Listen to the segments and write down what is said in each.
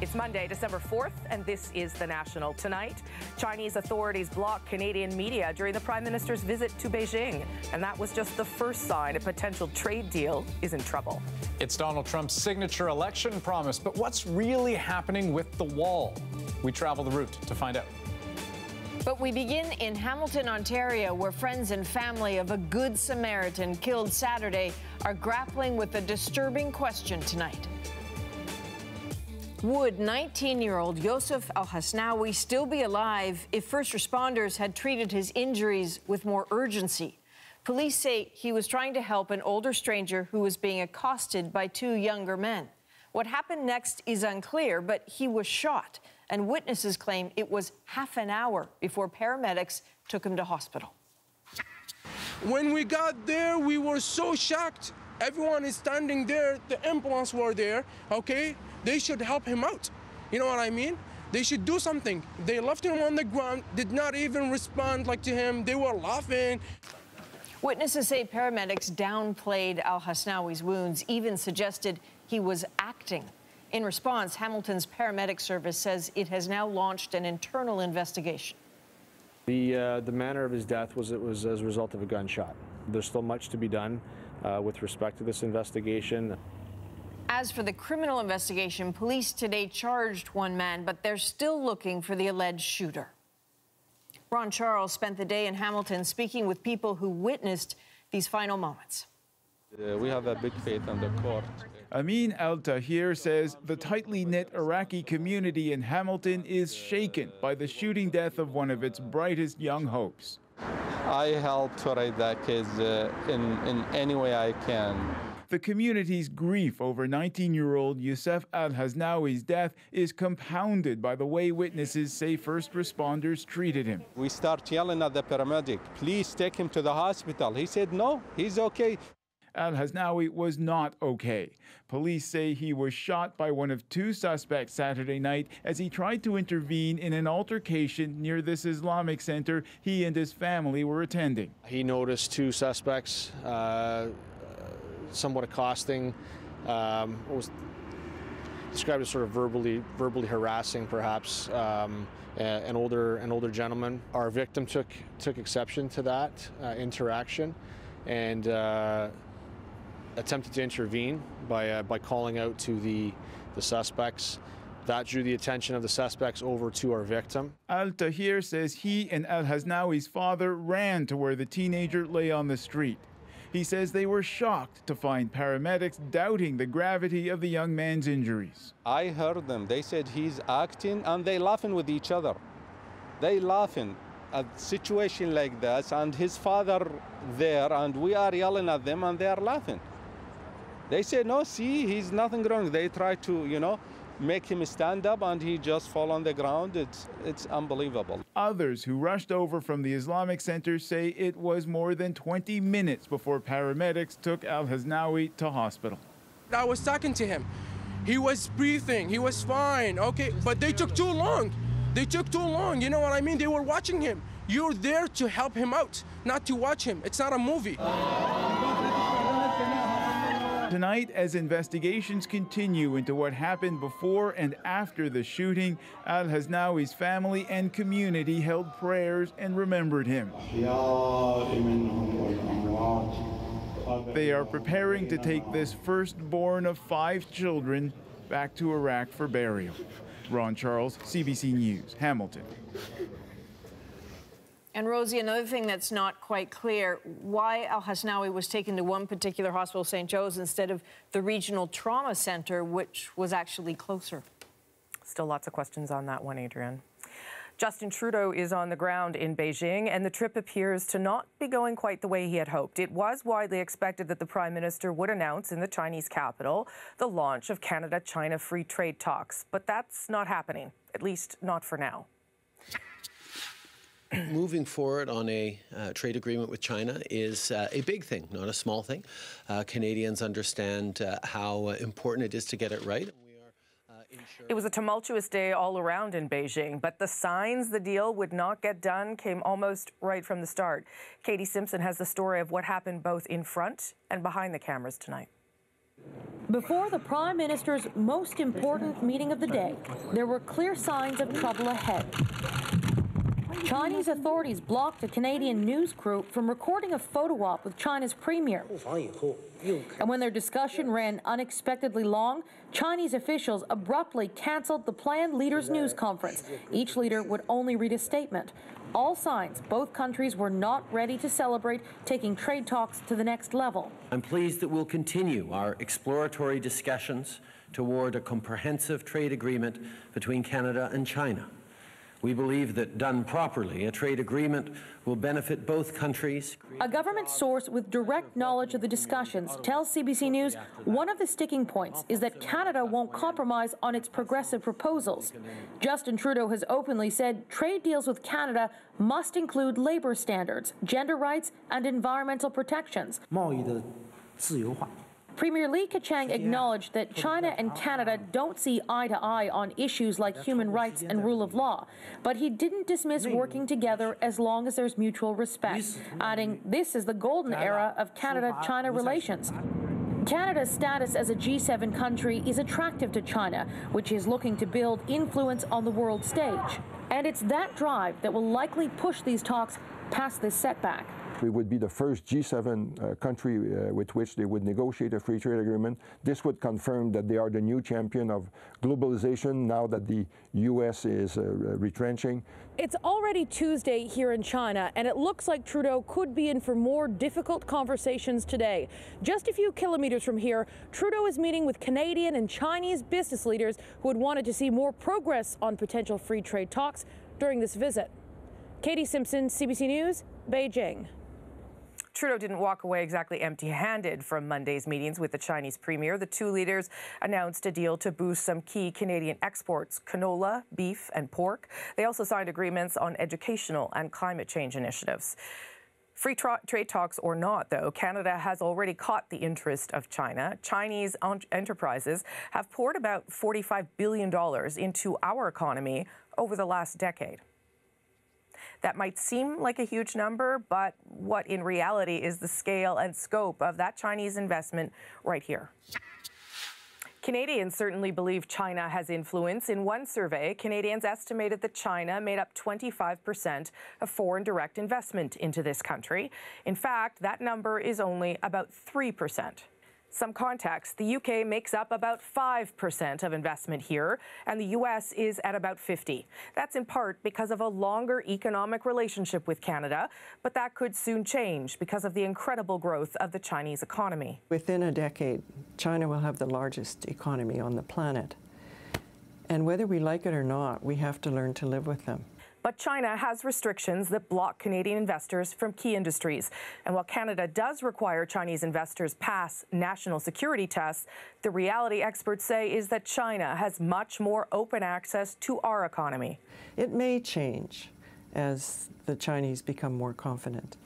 It's Monday, December 4th, and this is The National. Tonight, Chinese authorities blocked Canadian media during the Prime Minister's visit to Beijing. And that was just the first sign a potential trade deal is in trouble. It's Donald Trump's signature election promise. But what's really happening with the wall? We travel the route to find out. But we begin in Hamilton, Ontario, where friends and family of a Good Samaritan killed Saturday are grappling with a disturbing question tonight. Would 19-year-old Yosef Al-Hasnawi still be alive if first responders had treated his injuries with more urgency? Police say he was trying to help an older stranger who was being accosted by two younger men. What happened next is unclear, but he was shot. And witnesses claim it was half an hour before paramedics took him to hospital. When we got there, we were so shocked. Everyone is standing there. The ambulance were there, okay? They should help him out. You know what I mean? They should do something. They left him on the ground, did not even respond like to him. They were laughing. Witnesses say paramedics downplayed Al-Hasnawi's wounds, even suggested he was acting. In response, Hamilton's paramedic service says it has now launched an internal investigation. The manner of his death was as a result of a gunshot. There's still much to be done with respect to this investigation. As for the criminal investigation, police today charged one man, but they're still looking for the alleged shooter. Ron Charles spent the day in Hamilton speaking with people who witnessed these final moments. We have a big faith in the court. Amin Al-Tahir says the tightly knit Iraqi community in Hamilton is shaken by the shooting death of one of its brightest young hopes. I helped to raise that case in any way I can. The community's grief over 19-year-old Yosef Al-Hasnawi's death is compounded by the way witnesses say first responders treated him. We start yelling at the paramedic, please take him to the hospital. He said, no, he's okay. Al-Hasnawi was not okay. Police say he was shot by one of two suspects Saturday night as he tried to intervene in an altercation near this Islamic center he and his family were attending. He noticed two suspects somewhat accosting, it was described as sort of verbally harassing, perhaps, an older gentleman. Our victim took exception to that interaction and attempted to intervene by calling out to the suspects. That drew the attention of the suspects over to our victim. Al-Tahir says he and Al-Hasnawi's father ran to where the teenager lay on the street. He says they were shocked to find paramedics doubting the gravity of the young man's injuries. I heard them. They said he's acting, and they laughing with each other. They laughing at a situation like this, and his father there, and we are yelling at them, and they are laughing. They say, no, see, he's nothing wrong. They try to, you know, make him stand up, and he just fall on the ground. It's unbelievable. Others who rushed over from the Islamic Center say it was more than 20 minutes before paramedics took Al-Hasnawi to hospital. I was talking to him. He was breathing. He was fine. Okay, but they took too long. They took too long. You know what I mean? They were watching him. You're there to help him out, not to watch him. It's not a movie. Tonight, as investigations continue into what happened before and after the shooting, Al-Hasnawi's family and community held prayers and remembered him. They are preparing to take this firstborn of five children back to Iraq for burial. Ron Charles, CBC News, Hamilton. And, Rosie, another thing that's not quite clear, why Al-Hasnawi was taken to one particular hospital, St. Joe's, instead of the regional trauma center, which was actually closer. Still lots of questions on that one, Adrian. Justin Trudeau is on the ground in Beijing, and the trip appears to not be going quite the way he had hoped. It was widely expected that the Prime Minister would announce in the Chinese capital the launch of Canada-China free trade talks. But that's not happening, at least not for now. Moving forward on a trade agreement with China is a big thing, not a small thing. Canadians understand how important it is to get it right. It was a tumultuous day all around in Beijing, but the signs the deal would not get done came almost right from the start. Katie Simpson has the story of what happened both in front and behind the cameras tonight. Before the Prime Minister's most important meeting of the day, there were clear signs of trouble ahead. Chinese authorities blocked a Canadian news crew from recording a photo op with China's premier. And when their discussion ran unexpectedly long, Chinese officials abruptly canceled the planned leaders' news conference. Each leader would only read a statement. All signs both countries were not ready to celebrate, taking trade talks to the next level. I'm pleased that we'll continue our exploratory discussions toward a comprehensive trade agreement between Canada and China. We believe that, done properly, a trade agreement will benefit both countries. A government source with direct knowledge of the discussions tells CBC News one of the sticking points is that Canada won't compromise on its progressive proposals. Justin Trudeau has openly said trade deals with Canada must include labor standards, gender rights, and environmental protections. Premier Li Keqiang acknowledged that China and Canada don't see eye to eye on issues like human rights and rule of law, but he didn't dismiss working together as long as there's mutual respect, adding, "This is the golden era of Canada-China relations." Canada's status as a G7 country is attractive to China, which is looking to build influence on the world stage. And it's that drive that will likely push these talks past this setback. We would be the first G7 country with which they would negotiate a free trade agreement. This would confirm that they are the new champion of globalization now that the U.S. is retrenching. It's already Tuesday here in China, and it looks like Trudeau could be in for more difficult conversations today. Just a few kilometers from here, Trudeau is meeting with Canadian and Chinese business leaders who had wanted to see more progress on potential free trade talks during this visit. Katie Simpson, CBC News, Beijing. Trudeau didn't walk away exactly empty-handed from Monday's meetings with the Chinese premier. The two leaders announced a deal to boost some key Canadian exports, canola, beef and pork. They also signed agreements on educational and climate change initiatives. Free trade talks or not, though, Canada has already caught the interest of China. Chinese enterprises have poured about $45 billion into our economy over the last decade. That might seem like a huge number, but what in reality is the scale and scope of that Chinese investment right here? Canadians certainly believe China has influence. In one survey, Canadians estimated that China made up 25% of foreign direct investment into this country. In fact, that number is only about 3%. Some context, the UK makes up about 5% of investment here, and the US is at about 50%. That's in part because of a longer economic relationship with Canada, but that could soon change because of the incredible growth of the Chinese economy. Within a decade, China will have the largest economy on the planet. And whether we like it or not, we have to learn to live with them. But China has restrictions that block Canadian investors from key industries. And while Canada does require Chinese investors pass national security tests, the reality experts say is that China has much more open access to our economy. It may change as the Chinese become more confident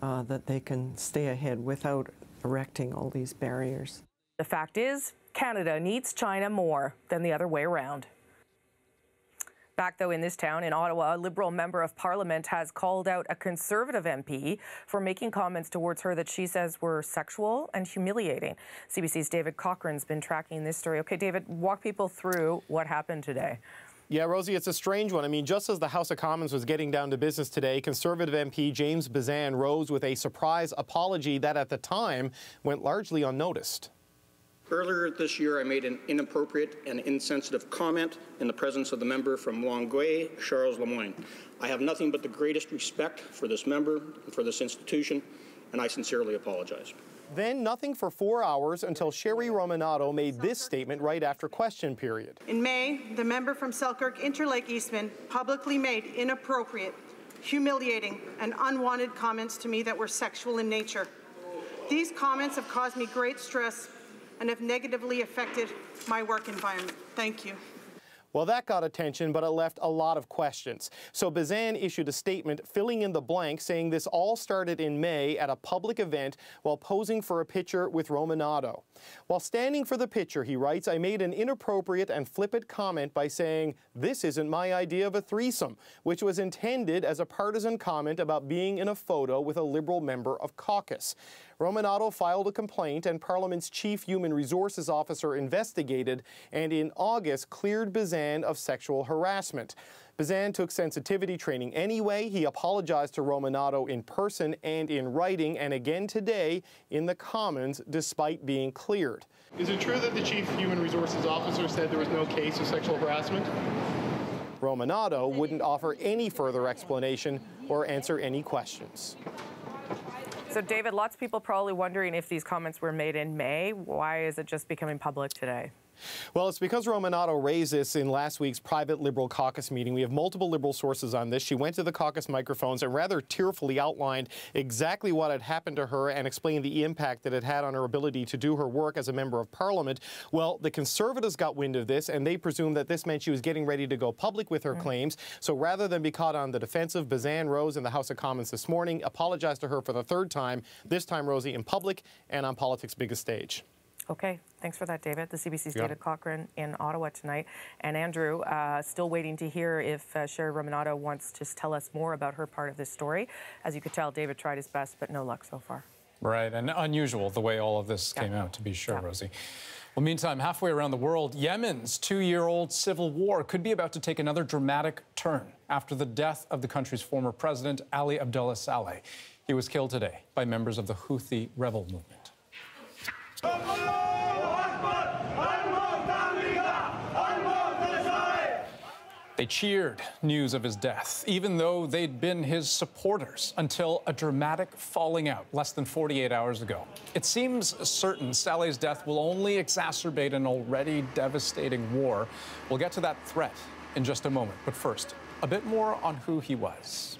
that they can stay ahead without erecting all these barriers. The fact is, Canada needs China more than the other way around. Back, though, in this town, in Ottawa, a Liberal member of Parliament has called out a Conservative MP for making comments towards her that she says were sexual and humiliating. CBC's David Cochran's been tracking this story. Okay, David, walk people through what happened today. Yeah, Rosie, it's a strange one. I mean, just as the House of Commons was getting down to business today, Conservative MP James Bezan rose with a surprise apology that at the time went largely unnoticed. Earlier this year, I made an inappropriate and insensitive comment in the presence of the member from Longueuil, Charles Lemoyne. I have nothing but the greatest respect for this member and for this institution, and I sincerely apologize. Then nothing for 4 hours until Sherry Romanado made this statement right after question period. In May, the member from Selkirk Interlake Eastman publicly made inappropriate, humiliating, and unwanted comments to me that were sexual in nature. These comments have caused me great stress and have negatively affected my work environment. Thank you. Well, that got attention, but it left a lot of questions. So Bezan issued a statement filling in the blank, saying this all started in May at a public event while posing for a picture with Romanado. While standing for the picture, he writes, I made an inappropriate and flippant comment by saying, this isn't my idea of a threesome, which was intended as a partisan comment about being in a photo with a Liberal member of caucus. Romanado filed a complaint and Parliament's chief human resources officer investigated and in August cleared Bezan of sexual harassment. Bezan took sensitivity training anyway. He apologized to Romanado in person and in writing, and again today in the Commons, despite being cleared. Is it true that the chief human resources officer said there was no case of sexual harassment? Romanado wouldn't offer any further explanation or answer any questions. So, David, lots of people probably wondering if these comments were made in May. Why is it just becoming public today? Well, it's because Romanado raised this in last week's private Liberal caucus meeting. We have multiple Liberal sources on this. She went to the caucus microphones and rather tearfully outlined exactly what had happened to her and explained the impact that it had on her ability to do her work as a member of Parliament. Well, the Conservatives got wind of this, and they presumed that this meant she was getting ready to go public with her claims. So rather than be caught on the defensive, Bezan rose in the House of Commons this morning, apologized to her for the third time, this time, Rosie, in public and on politics' biggest stage. Okay, thanks for that, David. The CBC's David Cochrane in Ottawa tonight. And Andrew, still waiting to hear if Sherry Romanado wants to tell us more about her part of this story. As you could tell, David tried his best, but no luck so far. Right, and unusual the way all of this came out, to be sure, Rosie. Well, meantime, halfway around the world, Yemen's two-year-old civil war could be about to take another dramatic turn after the death of the country's former president, Ali Abdullah Saleh. He was killed today by members of the Houthi rebel movement. They cheered news of his death, even though they'd been his supporters, until a dramatic falling out less than 48 hours ago. It seems certain Saleh's death will only exacerbate an already devastating war. We'll get to that threat in just a moment, but first, a bit more on who he was.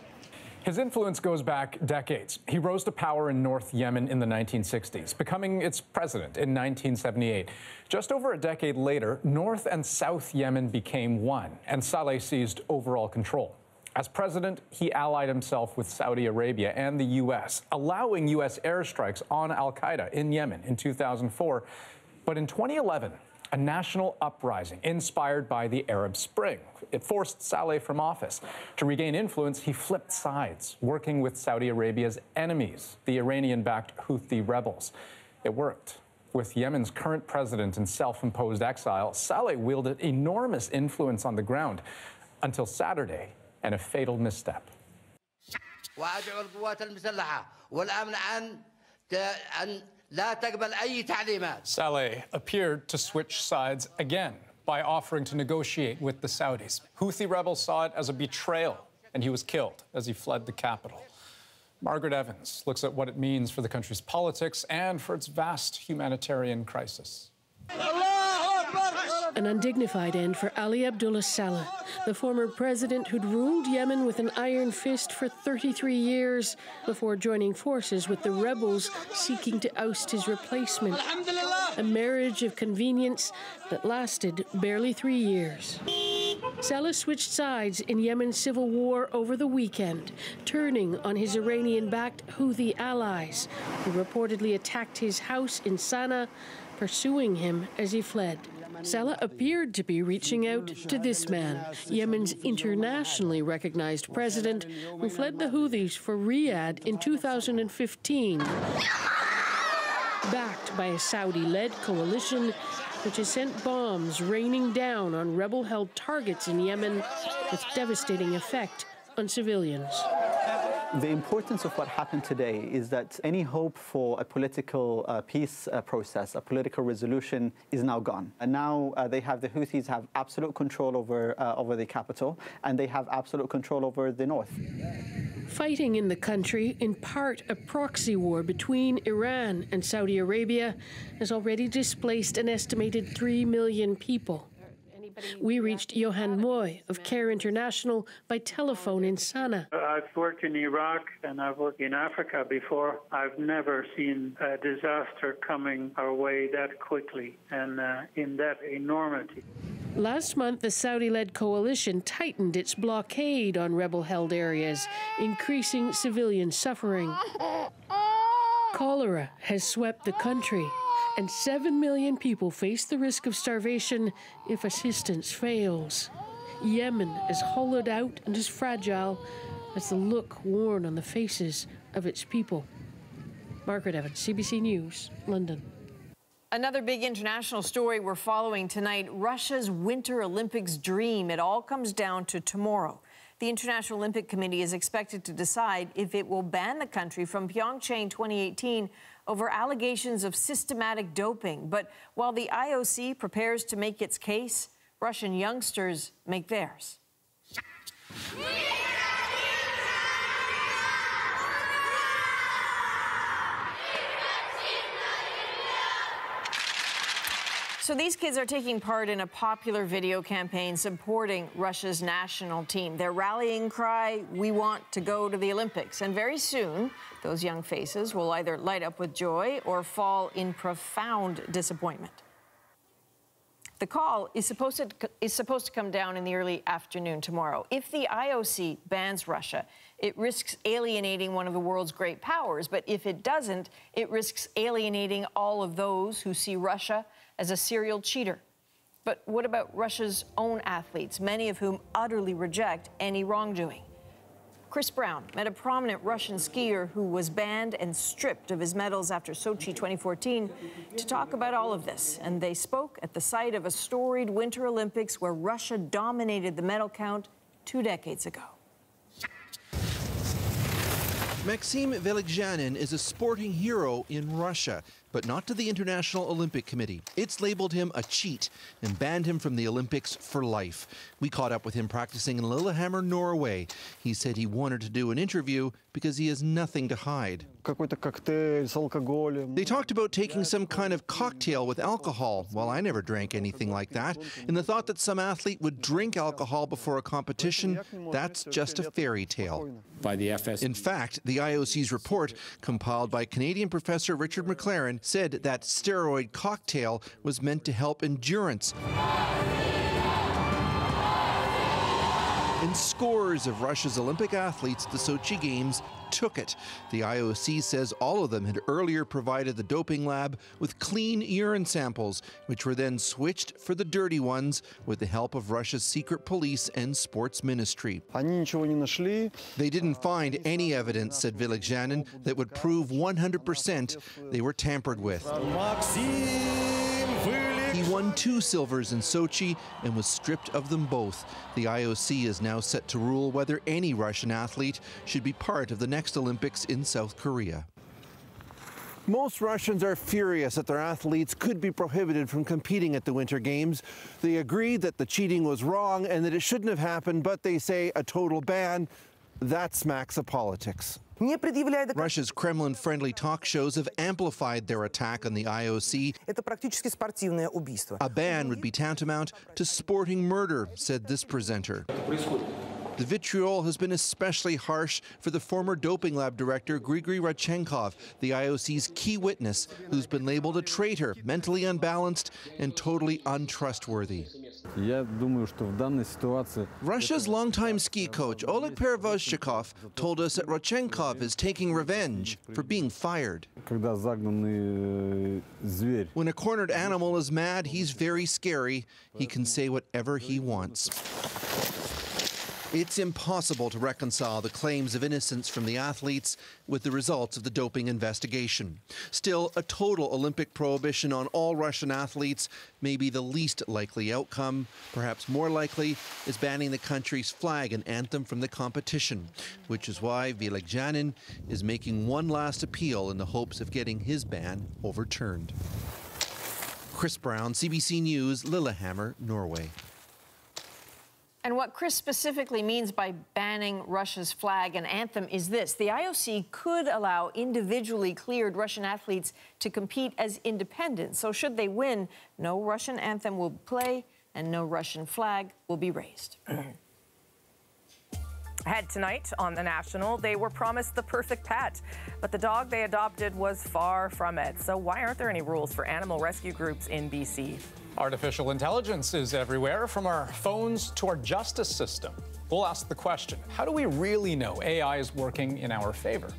His influence goes back decades. He rose to power in North Yemen in the 1960s, becoming its president in 1978. Just over a decade later, North and South Yemen became one, and Saleh seized overall control. As president, he allied himself with Saudi Arabia and the U.S., allowing U.S. airstrikes on al-Qaeda in Yemen in 2004. But in 2011, a national uprising inspired by the Arab Spring. It forced Saleh from office. To regain influence, he flipped sides, working with Saudi Arabia's enemies, the Iranian-backed Houthi rebels. It worked. With Yemen's current president in self-imposed exile, Saleh wielded enormous influence on the ground until Saturday and a fatal misstep. Saleh appeared to switch sides again by offering to negotiate with the Saudis. Houthi rebels saw it as a betrayal, and he was killed as he fled the capital. Margaret Evans looks at what it means for the country's politics and for its vast humanitarian crisis. An undignified end for Ali Abdullah Saleh, the former president who'd ruled Yemen with an iron fist for 33 years before joining forces with the rebels seeking to oust his replacement. A marriage of convenience that lasted barely 3 years. Saleh switched sides in Yemen's civil war over the weekend, turning on his Iranian-backed Houthi allies, who reportedly attacked his house in Sana'a, pursuing him as he fled. Saleh appeared to be reaching out to this man, Yemen's internationally recognized president, who fled the Houthis for Riyadh in 2015, backed by a Saudi-led coalition which has sent bombs raining down on rebel-held targets in Yemen with devastating effect on civilians. The importance of what happened today is that any hope for a political peace process, a political resolution, is now gone. And now they have the Houthis have absolute control over the capital, and they have absolute control over the north. Fighting in the country, in part a proxy war between Iran and Saudi Arabia, has already displaced an estimated 3 million people. We reached Johan Moy of CARE International by telephone in Sana'a. I've worked in Iraq and I've worked in Africa before. I've never seen a disaster coming our way that quickly and in that enormity. Last month, the Saudi-led coalition tightened its blockade on rebel-held areas, increasing civilian suffering. Cholera has swept the country, and 7 million people face the risk of starvation if assistance fails. Yemen is hollowed out and as fragile as the look worn on the faces of its people. Margaret Evans, CBC News, London. Another big international story we're following tonight, Russia's Winter Olympics dream. It all comes down to tomorrow. The International Olympic Committee is expected to decide if it will ban the country from Pyeongchang 2018 over allegations of systematic doping. But while the IOC prepares to make its case, Russian youngsters make theirs. So these kids are taking part in a popular video campaign supporting Russia's national team. Their rallying cry, we want to go to the Olympics. And very soon, those young faces will either light up with joy or fall in profound disappointment. The call is supposed to come down in the early afternoon tomorrow. If the IOC bans Russia, it risks alienating one of the world's great powers. But if it doesn't, it risks alienating all of those who see Russia as a serial cheater. But what about Russia's own athletes, many of whom utterly reject any wrongdoing? Chris Brown met a prominent Russian skier who was banned and stripped of his medals after Sochi 2014 to talk about all of this. And they spoke at the site of a storied Winter Olympics where Russia dominated the medal count 2 decades ago. Maxim Vylegzhanin is a sporting hero in Russia, but not to the International Olympic Committee. It's labeled him a cheat and banned him from the Olympics for life. We caught up with him practicing in Lillehammer, Norway. He said he wanted to do an interview because he has nothing to hide. They talked about taking some kind of cocktail with alcohol. Well, I never drank anything like that. And the thought that some athlete would drink alcohol before a competition, that's just a fairy tale. In fact, the IOC's report, compiled by Canadian professor Richard McLaren, said that steroid cocktail was meant to help endurance. And scores of Russia's Olympic athletes at the Sochi Games took it. The IOC says all of them had earlier provided the doping lab with clean urine samples, which were then switched for the dirty ones with the help of Russia's secret police and sports ministry. They didn't find any evidence, said Vylegzhanin, that would prove 100% they were tampered with. He won 2 silvers in Sochi and was stripped of them both. The IOC is now set to rule whether any Russian athlete should be part of the next Olympics in South Korea. Most Russians are furious that their athletes could be prohibited from competing at the Winter Games. They agree that the cheating was wrong and that it shouldn't have happened, but they say a total ban, that smacks of politics. Russia's Kremlin-friendly talk shows have amplified their attack on the IOC. A ban would be tantamount to sporting murder, said this presenter. The vitriol has been especially harsh for the former doping lab director Grigory Rodchenkov, the IOC's key witness, who's been labeled a traitor, mentally unbalanced, and totally untrustworthy. Russia's longtime ski coach Oleg Pervozchikov told us that Rodchenkov is taking revenge for being fired. When a cornered animal is mad, he's very scary. He can say whatever he wants. It's impossible to reconcile the claims of innocence from the athletes with the results of the doping investigation. Still, a total Olympic prohibition on all Russian athletes may be the least likely outcome. Perhaps more likely is banning the country's flag and anthem from the competition, which is why Vylegzhanin is making one last appeal in the hopes of getting his ban overturned. Chris Brown, CBC News, Lillehammer, Norway. And what Chris specifically means by banning Russia's flag and anthem is this. The IOC could allow individually cleared Russian athletes to compete as independents. So should they win, no Russian anthem will play and no Russian flag will be raised. Ahead tonight on The National, they were promised the perfect pet, but the dog they adopted was far from it. So why aren't there any rules for animal rescue groups in BC? Artificial intelligence is everywhere, from our phones to our justice system. We'll ask the question, how do we really know AI is working in our favor?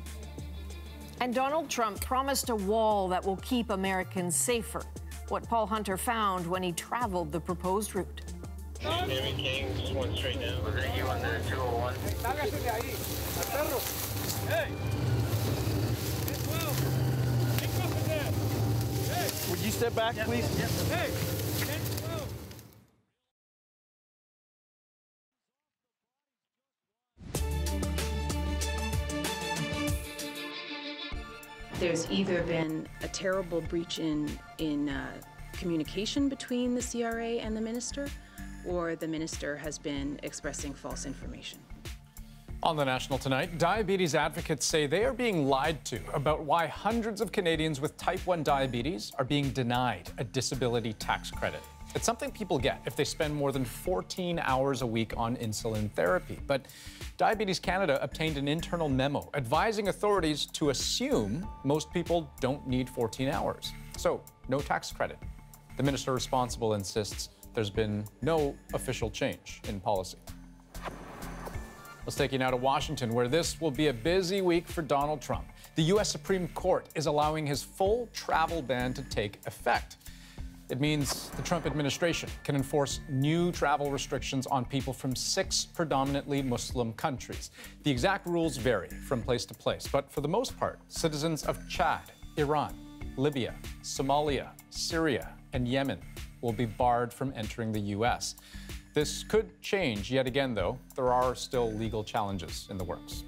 And Donald Trump promised a wall that will keep Americans safer. What Paul Hunter found when he traveled the proposed route. Jeremy King just went straight down. Was it you on the 201? Hey. You step back, yes, please. Yes, hey! There's either been a terrible breach in communication between the CRA and the minister, or the minister has been expressing false information. On The National tonight, diabetes advocates say they are being lied to about why hundreds of Canadians with type 1 diabetes are being denied a disability tax credit. It's something people get if they spend more than 14 hours a week on insulin therapy. But Diabetes Canada obtained an internal memo advising authorities to assume most people don't need 14 hours. So, no tax credit. The minister responsible insists there's been no official change in policy. Let's take you now to Washington, where this will be a busy week for Donald Trump. The U.S. Supreme Court is allowing his full travel ban to take effect. It means the Trump administration can enforce new travel restrictions on people from 6 predominantly Muslim countries. The exact rules vary from place to place, but for the most part, citizens of Chad, Iran, Libya, Somalia, Syria, and Yemen will be barred from entering the U.S. This could change yet again, though. There are still legal challenges in the works.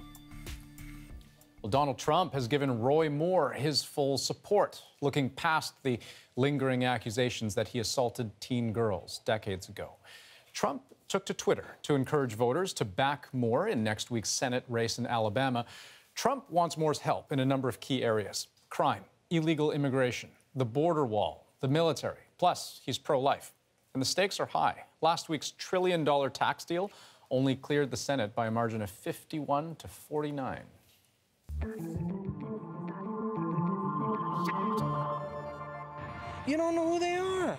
Well, Donald Trump has given Roy Moore his full support, looking past the lingering accusations that he assaulted teen girls decades ago. Trump took to Twitter to encourage voters to back Moore in next week's Senate race in Alabama. Trump wants Moore's help in a number of key areas: crime, illegal immigration, the border wall, the military. Plus, he's pro-life. And the stakes are high. Last week's trillion-dollar tax deal only cleared the Senate by a margin of 51 to 49. You don't know who they are.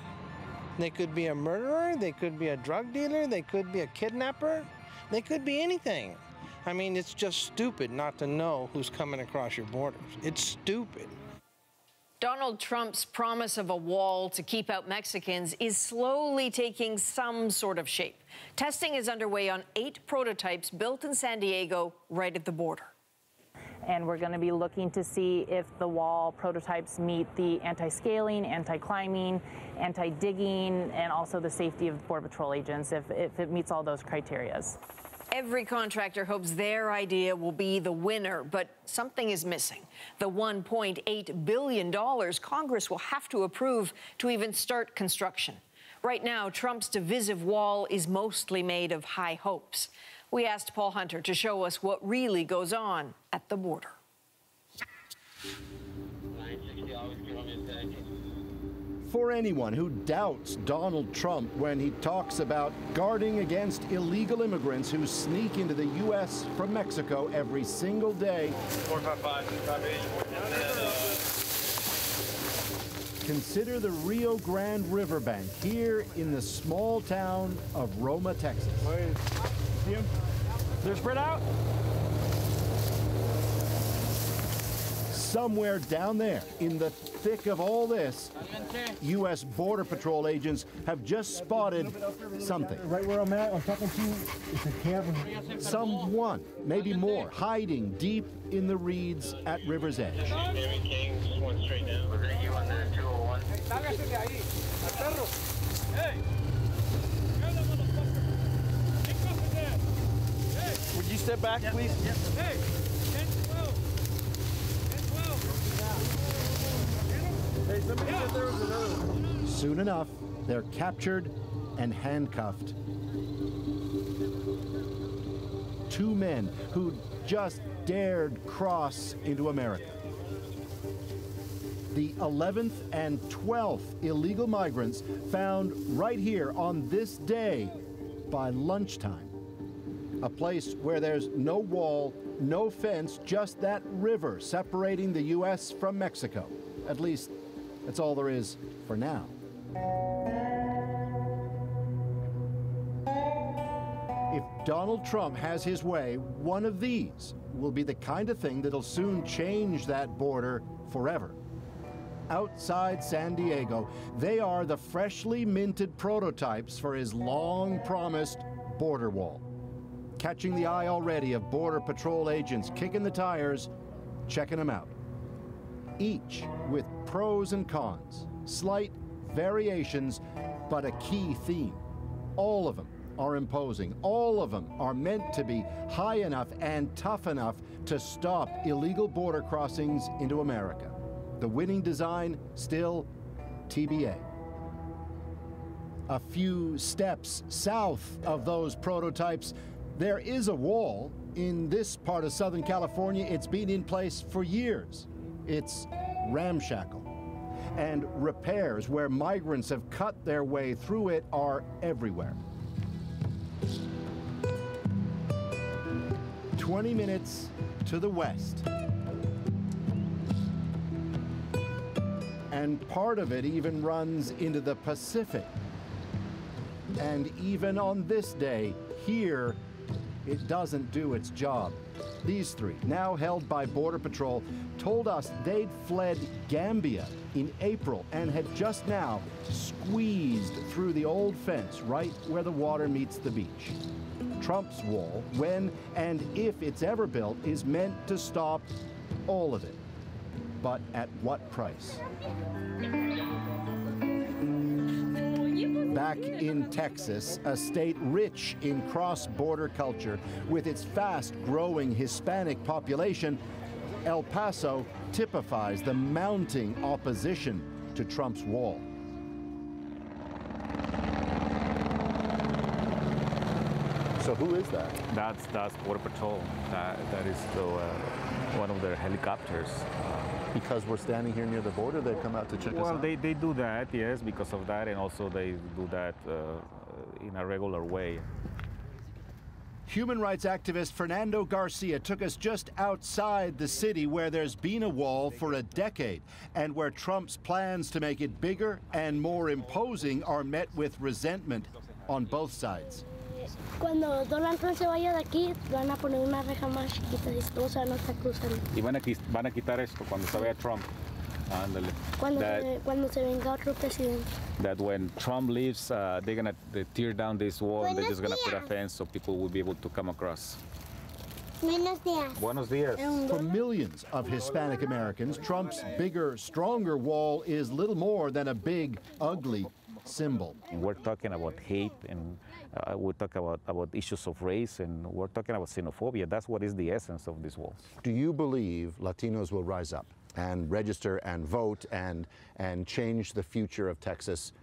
They could be a murderer, they could be a drug dealer, they could be a kidnapper, they could be anything. I mean, it's just stupid not to know who's coming across your borders. It's stupid. Donald Trump's promise of a wall to keep out Mexicans is slowly taking some sort of shape. Testing is underway on 8 prototypes built in San Diego right at the border. And we're going to be looking to see if the wall prototypes meet the anti-scaling, anti-climbing, anti-digging, and also the safety of Border Patrol agents, if it meets all those criteria. Every contractor hopes their idea will be the winner, but something is missing. The $1.8 billion Congress will have to approve to even start construction. Right now, Trump's divisive wall is mostly made of high hopes. We asked Paul Hunter to show us what really goes on at the border. For anyone who doubts Donald Trump when he talks about guarding against illegal immigrants who sneak into the U.S. from Mexico every single day, consider the Rio Grande riverbank here in the small town of Roma, Texas. They're spread out. Somewhere down there, in the thick of all this, U.S. Border Patrol agents have just spotted something. Right where I'm at, I'm talking to you, it's a cavern. Someone, maybe more, hiding deep in the reeds at river's edge. Would you step back, please? Yes. Hey, 10-12. 10-12. Hey, somebody said there was another one. Soon enough, they're captured and handcuffed. 2 men who just dared cross into America. The 11th and 12th illegal migrants found right here on this day by lunchtime. A place where there's no wall, no fence, just that river separating the U.S. from Mexico. At least, that's all there is for now. If Donald Trump has his way, one of these will be the kind of thing that'll soon change that border forever. Outside San Diego, they are the freshly minted prototypes for his long-promised border wall. Catching the eye already of Border Patrol agents kicking the tires, checking them out. Each with pros and cons, Slight variations, but a key theme. All of them are imposing. All of them are meant to be high enough and tough enough to stop illegal border crossings into America. The winning design, still TBA. A few steps south of those prototypes, there is a wall in this part of Southern California. It's been in place for years. It's ramshackle. And repairs where migrants have cut their way through it are everywhere. 20 minutes to the west. And part of it even runs into the Pacific. And even on this day, here, it doesn't do its job. These three, now held by Border Patrol, told us they'd fled Gambia in April and had just now squeezed through the old fence right where the water meets the beach. Trump's wall, when and if it's ever built, is meant to stop all of it. But at what price? Back in Texas, a state rich in cross-border culture, with its fast-growing Hispanic population, El Paso typifies the mounting opposition to Trump's wall. So who is that? That's Border Patrol. That is the, one of their helicopters. Because we're standing here near the border, they come out to check us out? Well, they do that, yes, because of that, and also they do that in a regular way. Human rights activist Fernando Garcia took us just outside the city where there's been a wall for a decade and where Trump's plans to make it bigger and more imposing are met with resentment on both sides. Cuando Donald Trump se vaya de aquí, van a poner una reja más chiquita, o sea, no está cruzando. Y van a quitar esto cuando se vaya Trump. Ándale. Cuando se venga otro presidente. That when Trump leaves, they're going to tear down this wall and they're just going to put a fence so people will be able to come across. Buenos días. Buenos días. For millions of Hispanic Americans, Trump's bigger, stronger wall is little more than a big, ugly symbol. We're talking about hate, and we're talking about issues of race, and we're talking about xenophobia. That's what is the essence of this wall. Do you believe Latinos will rise up and register and vote and change the future of Texas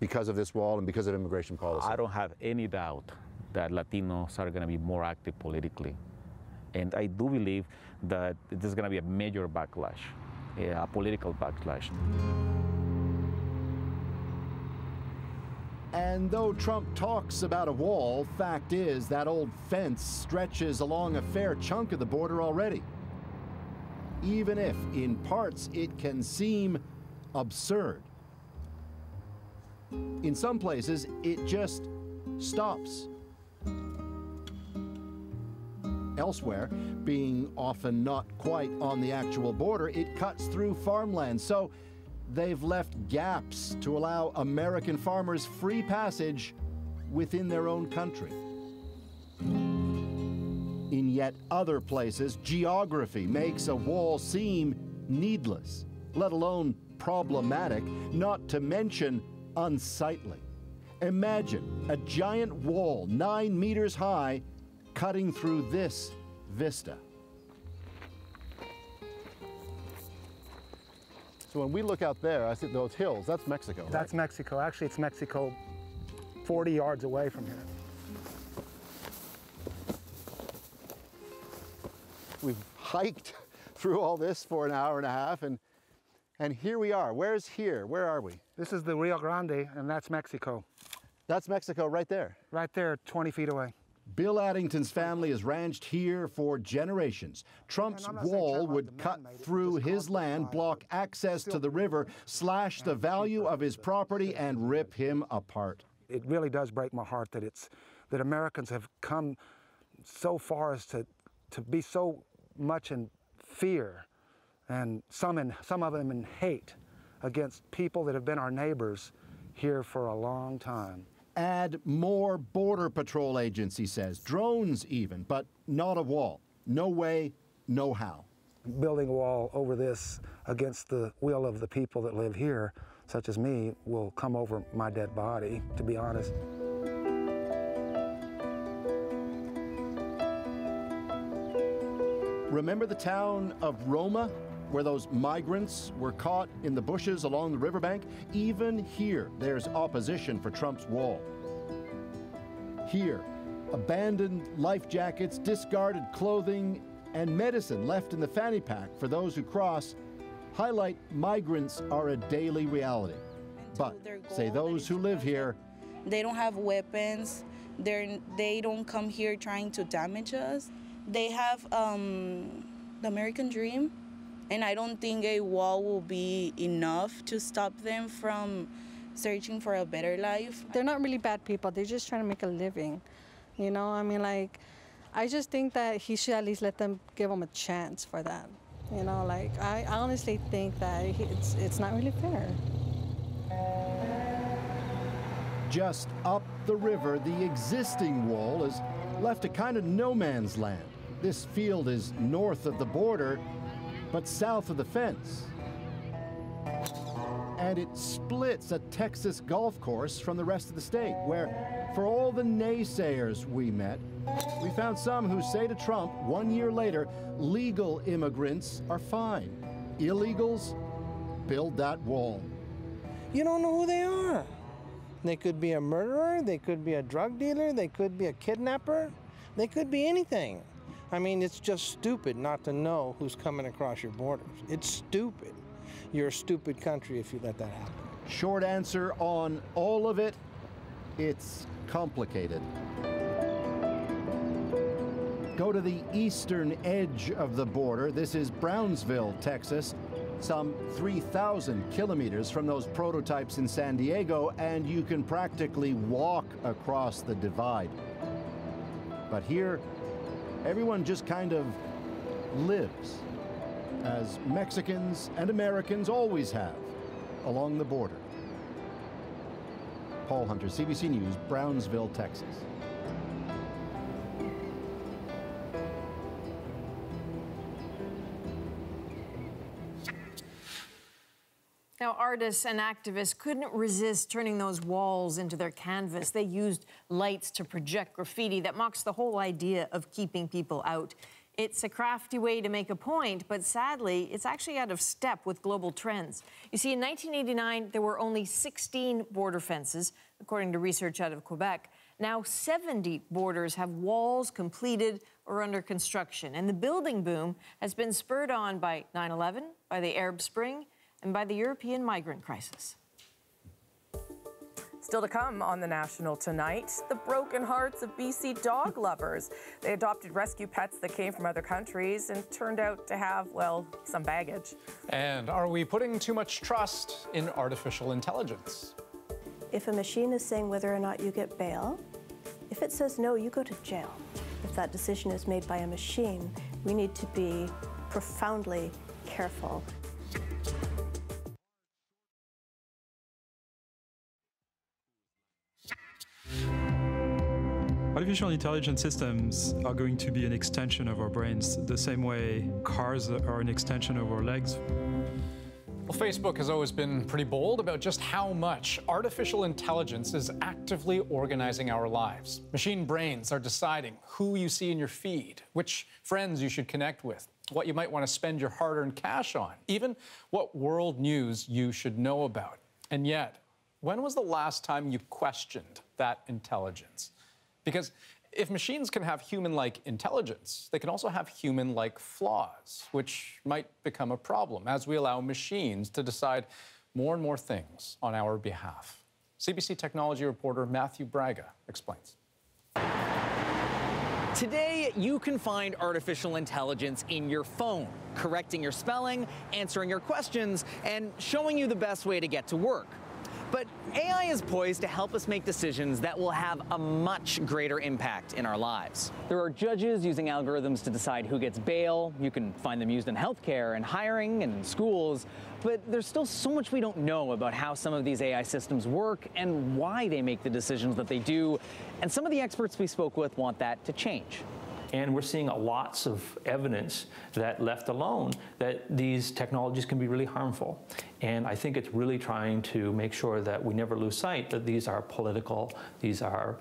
because of this wall and because of immigration policy? I don't have any doubt that Latinos are going to be more active politically. And I do believe that there's going to be a major backlash, a political backlash. And though Trump talks about a wall, fact is that old fence stretches along a fair chunk of the border already. Even if, in parts, it can seem absurd. In some places, it just stops. Elsewhere, being often not quite on the actual border, it cuts through farmland. So they've left gaps to allow American farmers free passage within their own country. In yet other places, geography makes a wall seem needless, let alone problematic, not to mention unsightly. Imagine a giant wall 9 meters high cutting through this vista. So when we look out there, I see those hills. That's Mexico, right? That's Mexico. Actually, it's Mexico 40 yards away from here. We've hiked through all this for an hour and a half, and here we are. Where's here? Where are we? This is the Rio Grande, and that's Mexico. That's Mexico right there? Right there, 20 feet away. Bill Addington's family has ranched here for generations. Trump's wall would cut through his land, block access to the river, slash the value of his property, and rip him apart. It really does break my heart that that Americans have come so far as to be so much in fear, and some of them in hate against people that have been our neighbors here for a long time. Add more Border Patrol agents, he says, drones even, but not a wall. No way, no how. Building a wall over this against the will of the people that live here such as me will come over my dead body, to be honest. Remember the town of Roma, where those migrants were caught in the bushes along the riverbank? Even here, there's opposition for Trump's wall. Here, abandoned life jackets, discarded clothing, and medicine left in the fanny pack for those who cross highlight migrants are a daily reality. But, say those who live here, they don't have weapons, they don't come here trying to damage us. They have the American dream, and I don't think a wall will be enough to stop them from searching for a better life. They're not really bad people. They're just trying to make a living, you know? I mean, like, I just think that he should at least let them, give them a chance for that. You know, like, I honestly think that it's not really fair. Just up the river, the existing wall is left a kind of no man's land. This field is north of the border, but south of the fence. And it splits a Texas golf course from the rest of the state, where, for all the naysayers we met, we found some who say to Trump, 1 year later, legal immigrants are fine. Illegals, build that wall. You don't know who they are. They could be a murderer, they could be a drug dealer, they could be a kidnapper, they could be anything. I mean, it's just stupid not to know who's coming across your borders. It's stupid. You're a stupid country if you let that happen. Short answer on all of it, it's complicated. Go to the eastern edge of the border. This is Brownsville, Texas, some 3,000 kilometers from those prototypes in San Diego, and you can practically walk across the divide. But here, everyone just kind of lives, as Mexicans and Americans always have, along the border. Paul Hunter, CBC News, Brownsville, Texas. Now, artists and activists couldn't resist turning those walls into their canvas. They used lights to project graffiti that mocks the whole idea of keeping people out. It's a crafty way to make a point, but sadly, it's actually out of step with global trends. You see, in 1989, there were only 16 border fences, according to research out of Quebec. Now, 70 borders have walls completed or under construction, and the building boom has been spurred on by 9/11, by the Arab Spring, and by the European migrant crisis. Still to come on The National tonight, the broken hearts of BC dog lovers. They adopted rescue pets that came from other countries and turned out to have, well, some baggage. And are we putting too much trust in artificial intelligence? If a machine is saying whether or not you get bail, if it says no, you go to jail. If that decision is made by a machine, we need to be profoundly careful. Artificial intelligence systems are going to be an extension of our brains, the same way cars are an extension of our legs. Well, Facebook has always been pretty bold about just how much artificial intelligence is actively organizing our lives. Machine brains are deciding who you see in your feed, which friends you should connect with, what you might want to spend your hard-earned cash on, even what world news you should know about. And yet, when was the last time you questioned that intelligence? Because if machines can have human-like intelligence, they can also have human-like flaws, which might become a problem as we allow machines to decide more and more things on our behalf. CBC technology reporter Matthew Braga explains. Today, you can find artificial intelligence in your phone, correcting your spelling, answering your questions, and showing you the best way to get to work. But AI is poised to help us make decisions that will have a much greater impact in our lives. There are judges using algorithms to decide who gets bail. You can find them used in healthcare and hiring and in schools. But there's still so much we don't know about how some of these AI systems work and why they make the decisions that they do. And some of the experts we spoke with want that to change. And we're seeing lots of evidence that, left alone, that these technologies can be really harmful. And I think it's really trying to make sure that we never lose sight that these are political, these are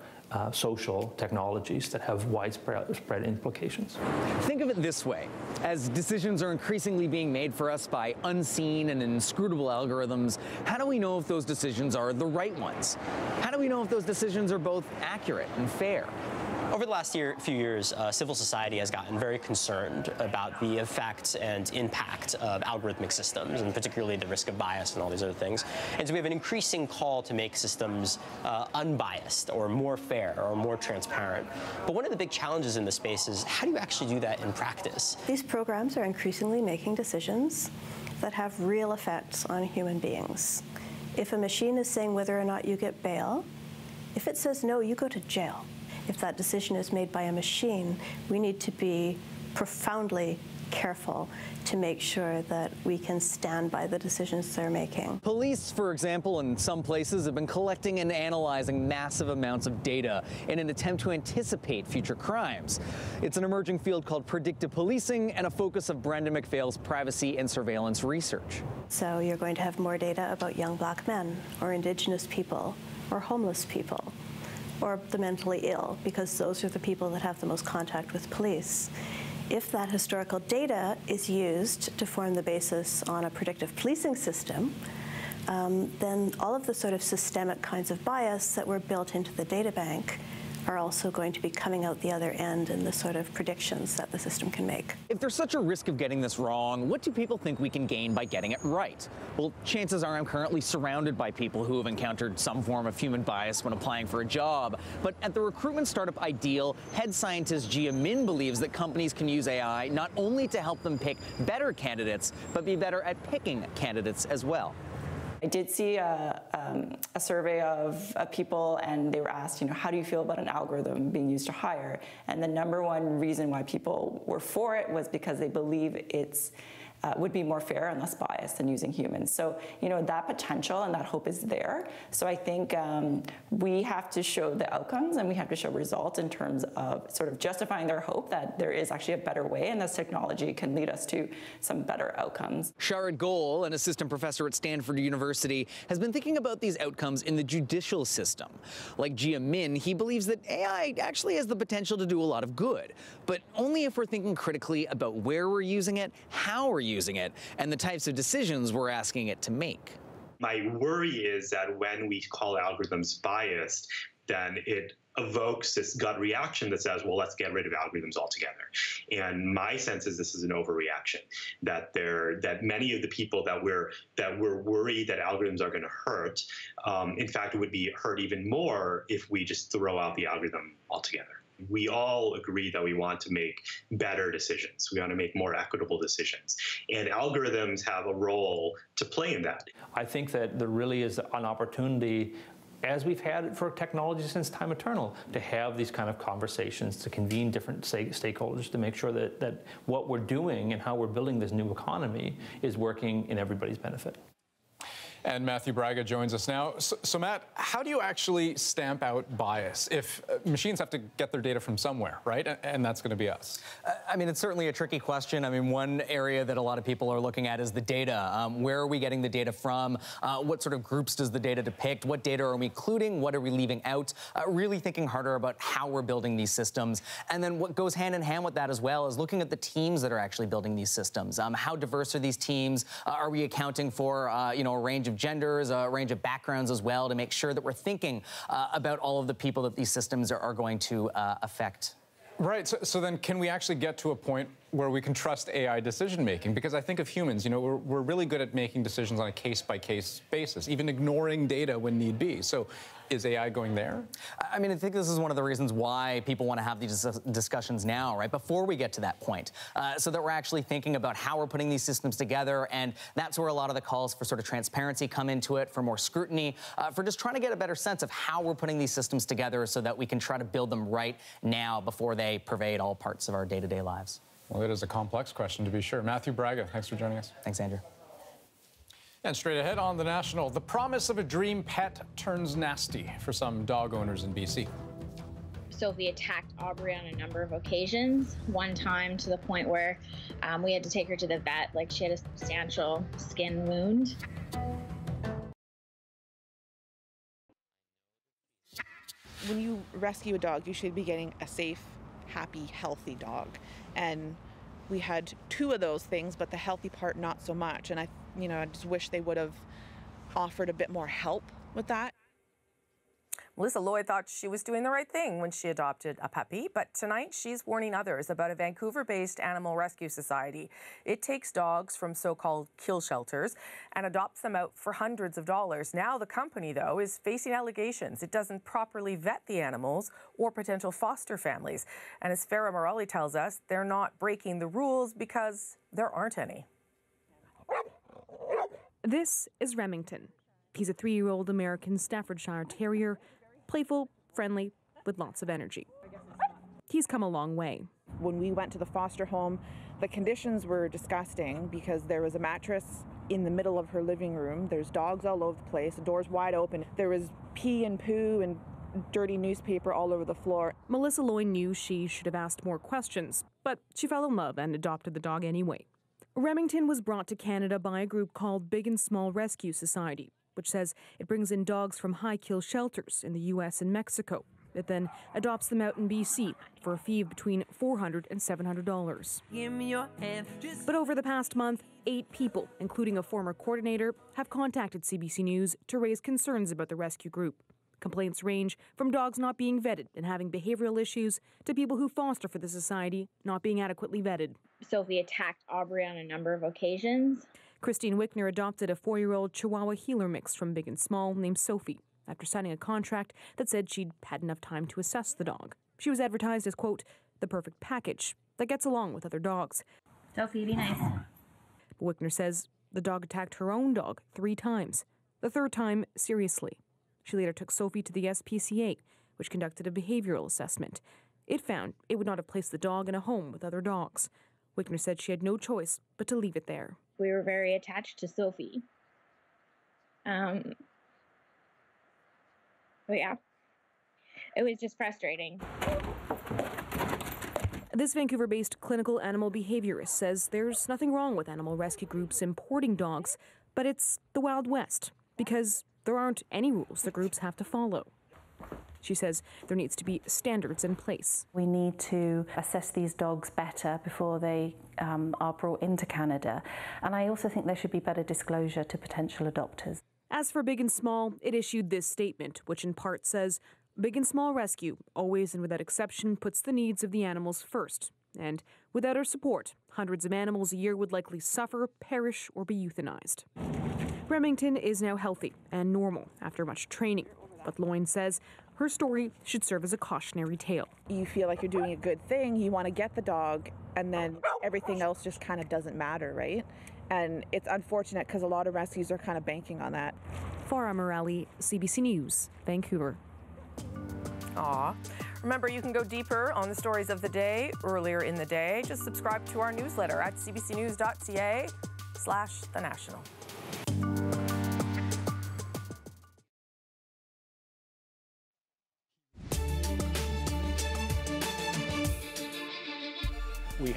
social technologies that have widespread implications. Think of it this way. As decisions are increasingly being made for us by unseen and inscrutable algorithms, how do we know if those decisions are the right ones? How do we know if those decisions are both accurate and fair? Over the last few years, civil society has gotten very concerned about the effects and impact of algorithmic systems, and particularly the risk of bias and all these other things. And so we have an increasing call to make systems unbiased or more fair or more transparent. But one of the big challenges in this space is, how do you actually do that in practice? These programs are increasingly making decisions that have real effects on human beings. If a machine is saying whether or not you get bail, if it says no, you go to jail. If that decision is made by a machine, we need to be profoundly careful to make sure that we can stand by the decisions they're making. Police, for example, in some places have been collecting and analyzing massive amounts of data in an attempt to anticipate future crimes. It's an emerging field called predictive policing and a focus of Brendan McPhail's privacy and surveillance research. So you're going to have more data about young black men or indigenous people or homeless people, or the mentally ill, because those are the people that have the most contact with police. If that historical data is used to form the basis on a predictive policing system, then all of the sort of systemic kinds of bias that were built into the data bank are also going to be coming out the other end in the sort of predictions that the system can make. If there's such a risk of getting this wrong, what do people think we can gain by getting it right? Well, chances are I'm currently surrounded by people who have encountered some form of human bias when applying for a job. But at the recruitment startup Ideal, head scientist Jia Min believes that companies can use AI not only to help them pick better candidates, but be better at picking candidates as well. I did see a survey of people, and they were asked, you know, how do you feel about an algorithm being used to hire? And the number one reason why people were for it was because they believe it's would be more fair and less biased than using humans. So, you know, that potential and that hope is there. So I think we have to show the outcomes, and we have to show results in terms of sort of justifying their hope that there is actually a better way, and this technology can lead us to some better outcomes. Shahrad Gol, an assistant professor at Stanford University, has been thinking about these outcomes in the judicial system. Like Jia Min, he believes that AI actually has the potential to do a lot of good, but only if we're thinking critically about where we're using it, how we're using it, and the types of decisions we're asking it to make. My worry is that when we call algorithms biased, then it evokes this gut reaction that says, well, let's get rid of algorithms altogether. And my sense is this is an overreaction, that many of the people that we're worried that algorithms are going to hurt, in fact, it would be hurt even more if we just throw out the algorithm altogether. We all agree that we want to make better decisions. We want to make more equitable decisions. And algorithms have a role to play in that. I think that there really is an opportunity, as we've had it for technology since time eternal, to have these kind of conversations, to convene different stakeholders, to make sure that, what we're doing and how we're building this new economy is working in everybody's benefit. And Matthew Braga joins us now. So Matt, how do you actually stamp out bias if machines have to get their data from somewhere, right? And that's going to be us. I mean, it's certainly a tricky question. I mean, one area that a lot of people are looking at is the data. Where are we getting the data from? What sort of groups does the data depict? What data are we including? What are we leaving out? Really thinking harder about how we're building these systems. And then what goes hand in hand with that as well is looking at the teams that are actually building these systems. How diverse are these teams? Are we accounting for, you know, a range of genders, a range of backgrounds as well, to make sure that we're thinking about all of the people that these systems are going to affect. Right, so then can we actually get to a point where we can trust AI decision-making? Because I think of humans, you know, we're really good at making decisions on a case-by-case basis, even ignoring data when need be. So is AI going there? I mean, I think this is one of the reasons why people want to have these discussions now, right, before we get to that point, so that we're actually thinking about how we're putting these systems together, and that's where a lot of the calls for sort of transparency come into it, for more scrutiny, for just trying to get a better sense of how we're putting these systems together so that we can try to build them right now before they pervade all parts of our day-to-day lives. Well, it is a complex question, to be sure. Matthew Braga, thanks for joining us. Thanks, Andrew. And straight ahead on The National, the promise of a dream pet turns nasty for some dog owners in BC. Sophie attacked Aubrey on a number of occasions, one time to the point where we had to take her to the vet, like she had a substantial skin wound. When you rescue a dog, you should be getting a safe, happy, healthy dog. And we had two of those things, but the healthy part not so much. And I just wish they would have offered a bit more help with that. Melissa Loy thought she was doing the right thing when she adopted a puppy, but tonight she's warning others about a Vancouver-based animal rescue society. It takes dogs from so-called kill shelters and adopts them out for hundreds of dollars. Now the company, though, is facing allegations it doesn't properly vet the animals or potential foster families. And as Farah Morelli tells us, they're not breaking the rules because there aren't any. This is Remington. He's a 3-year-old American Staffordshire Terrier. Playful, friendly, with lots of energy. He's come a long way. When we went to the foster home, the conditions were disgusting because there was a mattress in the middle of her living room. There's dogs all over the place, the door's wide open. There was pee and poo and dirty newspaper all over the floor. Melissa Loy knew she should have asked more questions, but she fell in love and adopted the dog anyway. Remington was brought to Canada by a group called Big and Small Rescue Society, which says it brings in dogs from high-kill shelters in the U.S. and Mexico. It then adopts them out in B.C. for a fee of between $400 and $700. Give me your hand. But over the past month, 8 people, including a former coordinator, have contacted CBC News to raise concerns about the rescue group. Complaints range from dogs not being vetted and having behavioral issues to people who foster for the society not being adequately vetted. Sophie attacked Aubrey on a number of occasions. Christine Wickner adopted a 4-year-old Chihuahua heeler mix from Big and Small named Sophie after signing a contract that said she'd had enough time to assess the dog. She was advertised as, quote, the perfect package that gets along with other dogs. Sophie, be nice. But Wickner says the dog attacked her own dog 3 times, the 3rd time seriously. She later took Sophie to the SPCA, which conducted a behavioral assessment. It found it would not have placed the dog in a home with other dogs. Wickner said she had no choice but to leave it there. We were very attached to Sophie. Yeah, it was just frustrating. This Vancouver-based clinical animal behaviorist says there's nothing wrong with animal rescue groups importing dogs, but it's the Wild West because there aren't any rules the groups have to follow. She says there needs to be standards in place. We need to assess these dogs better before they are brought into Canada. And I also think there should be better disclosure to potential adopters. As for Big and Small, it issued this statement, which in part says, Big and Small Rescue, always and without exception, puts the needs of the animals first. And without our support, hundreds of animals a year would likely suffer, perish, or be euthanized. Remington is now healthy and normal after much training. But Loyne says her story should serve as a cautionary tale. You feel like you're doing a good thing, you want to get the dog, and then everything else just kind of doesn't matter, right? And it's unfortunate because a lot of rescues are kind of banking on that. Farah Morelli, CBC News, Vancouver. Aw. Remember, you can go deeper on the stories of the day earlier in the day. Just subscribe to our newsletter at cbcnews.ca/thenational. We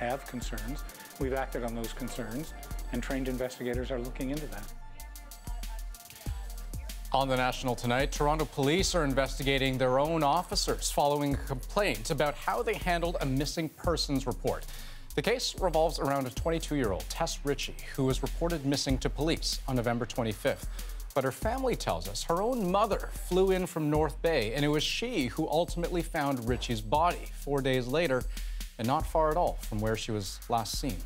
have concerns. We've acted on those concerns, and trained investigators are looking into that. On The National tonight, Toronto police are investigating their own officers following a complaint about how they handled a missing persons report. The case revolves around a 22-year-old, Tess Ritchie, who was reported missing to police on November 25th. But her family tells us her own mother flew in from North Bay, and it was she who ultimately found Ritchie's body 4 days later, and not far at all from where she was last seen.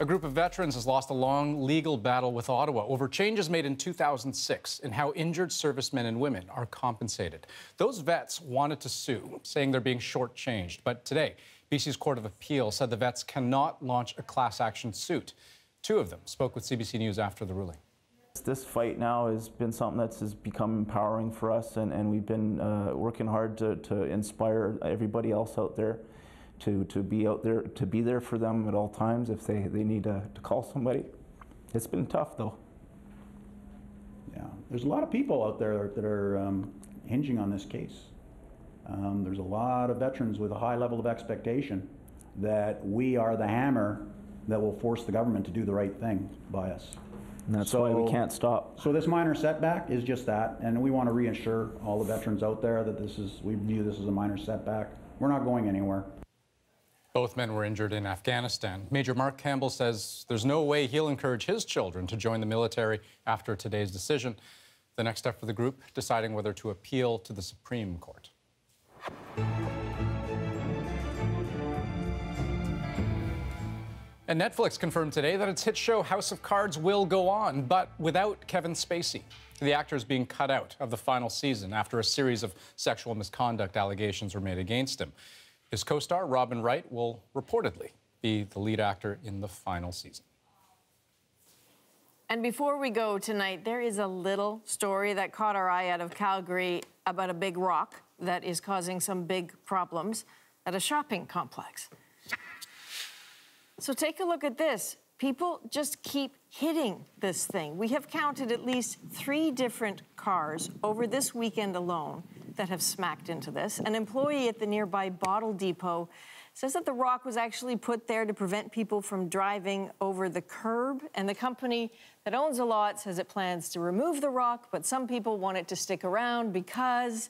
A group of veterans has lost a long legal battle with Ottawa over changes made in 2006 in how injured servicemen and women are compensated. Those vets wanted to sue, saying they're being shortchanged. But today, BC's Court of Appeal said the vets cannot launch a class action suit. 2 of them spoke with CBC News after the ruling. This fight now has been something that's has become empowering for us, and we've been working hard to inspire everybody else out there to be there for them at all times if they need to call somebody. It's been tough, though. Yeah, there's a lot of people out there that are hinging on this case. There's a lot of veterans with a high level of expectation that we are the hammer that will force the government to do the right thing by us. And that's why we can't stop. So this minor setback is just that, and we want to reassure all the veterans out there that this is, we view this as a minor setback. We're not going anywhere. Both men were injured in Afghanistan. Major Mark Campbell says there's no way he'll encourage his children to join the military after today's decision. The next step for the group, deciding whether to appeal to the Supreme Court. And Netflix confirmed today that its hit show House of Cards will go on, but without Kevin Spacey. The actor is being cut out of the final season after a series of sexual misconduct allegations were made against him. His co-star, Robin Wright, will reportedly be the lead actor in the final season. And before we go tonight, there is a little story that caught our eye out of Calgary about a big rock that is causing some big problems at a shopping complex. So take a look at this. People just keep hitting this thing. We have counted at least 3 different cars over this weekend alone that have smacked into this. An employee at the nearby Bottle Depot says that the rock was actually put there to prevent people from driving over the curb, and the company that owns the lot says it plans to remove the rock, but some people want it to stick around because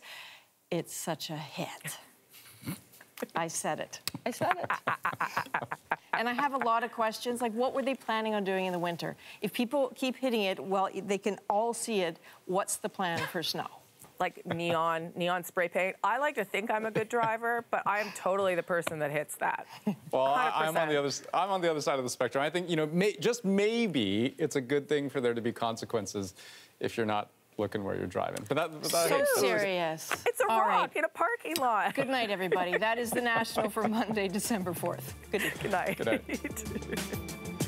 it's such a hit. I said it. I said it. And I have a lot of questions, like what were they planning on doing in the winter? If people keep hitting it, well, they can all see it. What's the plan for snow? Like neon spray paint. I like to think I'm a good driver, but I'm totally the person that hits that. Well, 100%. I'm on the other side of the spectrum. I think, you know, just maybe it's a good thing for there to be consequences if you're not looking where you're driving. But that so serious. It's a rock right. In a parking lot. Good night, everybody. That is The National for Monday, December 4th. Good night. Good night. Good night.